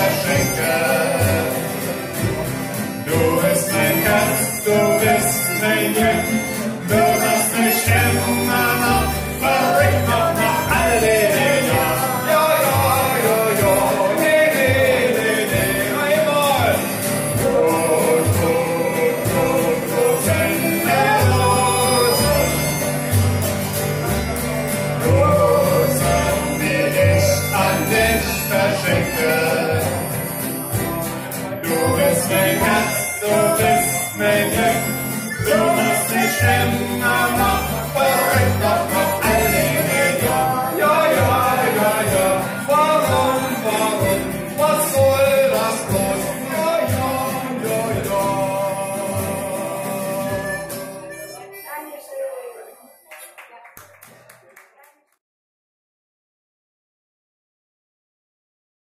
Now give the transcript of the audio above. Du bist mein Herz, du bist mein Glück.